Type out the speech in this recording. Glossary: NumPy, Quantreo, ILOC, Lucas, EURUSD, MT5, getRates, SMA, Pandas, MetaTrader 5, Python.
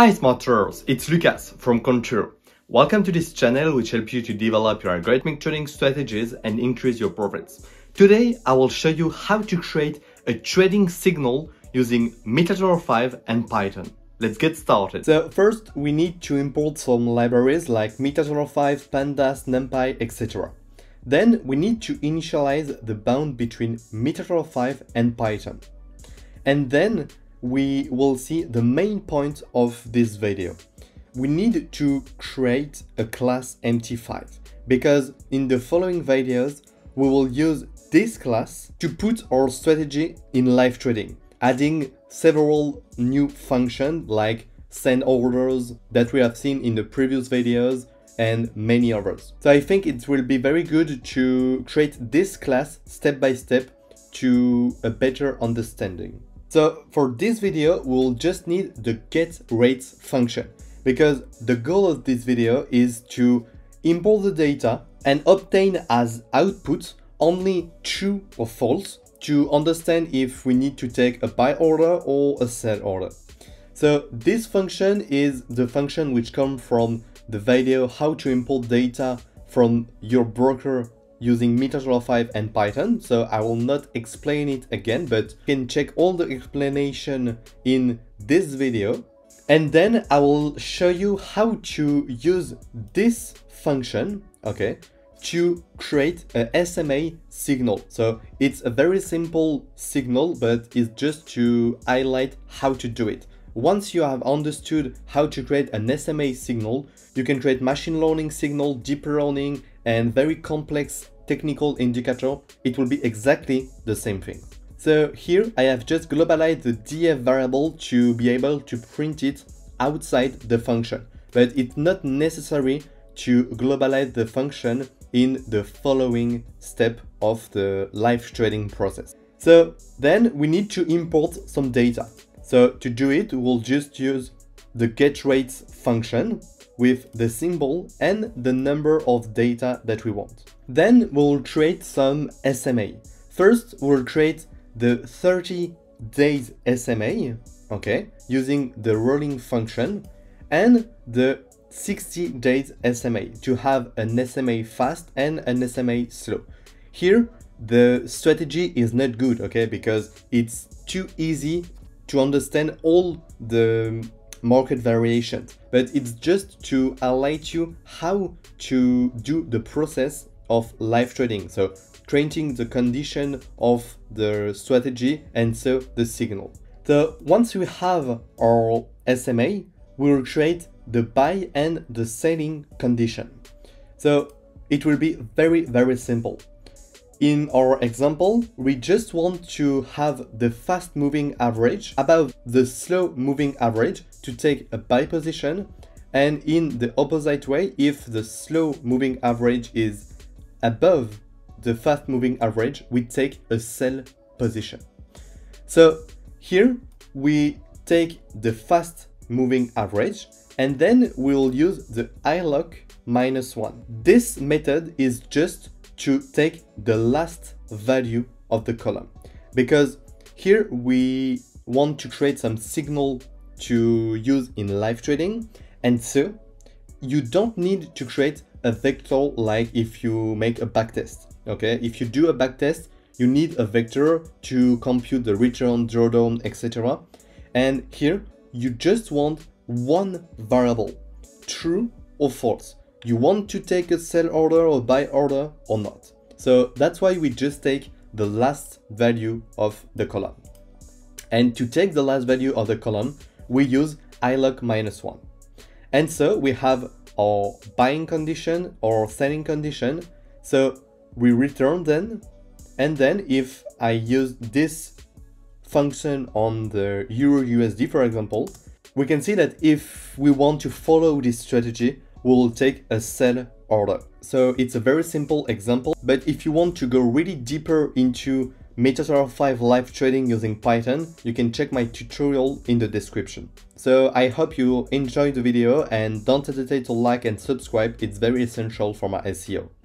Hi smart traders, it's Lucas from Quantreo. Welcome to this channel which helps you to develop your algorithmic trading strategies and increase your profits. Today I will show you how to create a trading signal using MetaTrader 5 and Python. Let's get started. So first we need to import some libraries like MetaTrader 5, Pandas, NumPy, etc. Then we need to initialize the bound between MetaTrader 5 and Python. And then we will see the main point of this video. We need to create a class MT5 because in the following videos we will use this class to put our strategy in live trading, adding several new functions like send orders that we have seen in the previous videos and many others. So I think it will be very good to create this class step by step to a better understanding. So for this video, we'll just need the getRates function because the goal of this video is to import the data and obtain as output only true or false to understand if we need to take a buy order or a sell order. So this function is the function which comes from the video how to import data from your broker using MetaTrader 5 and Python, so I will not explain it again, but you can check all the explanation in this video. And then I will show you how to use this function, okay, to create a SMA signal. So it's a very simple signal, but it's just to highlight how to do it. Once you have understood how to create an SMA signal, you can create machine learning signal, deep learning, and very complex technical indicator. It will be exactly the same thing. So here I have just globalized the df variable to be able to print it outside the function, but it's not necessary to globalize the function in the following step of the live trading process. So then we need to import some data. So to do it, we'll just use the getRates function with the symbol and the number of data that we want. Then we'll create some SMA. First, we'll create the 30 days SMA, okay, using the rolling function, and the 60 days SMA to have an SMA fast and an SMA slow. Here, the strategy is not good, okay, because it's too easy to understand all the market variations, but it's just to highlight you how to do the process of live trading, so creating the condition of the strategy and so the signal. So once we have our SMA, we will create the buy and the selling condition. So it will be very simple. In our example, we just want to have the fast moving average above the slow moving average to take a buy position, and in the opposite way, if the slow moving average is above the fast moving average, we take a sell position. So here we take the fast moving average and then we'll use the ILOC -1. This method is just to take the last value of the column, because here we want to create some signal to use in live trading, and so you don't need to create a vector like if you make a backtest, okay? If you do a backtest, you need a vector to compute the return, drawdown, etc. And here you just want one variable, true or false. You want to take a sell order or buy order or not. So that's why we just take the last value of the column. And to take the last value of the column, we use ILOC -1. And so we have our buying condition or selling condition. So we return then, and then if I use this function on the EURUSD, for example, we can see that if we want to follow this strategy, we'll take a sell order. So it's a very simple example, but if you want to go really deeper into MetaTrader 5 live trading using Python, you can check my tutorial in the description. So I hope you enjoyed the video and don't hesitate to like and subscribe. It's very essential for my SEO.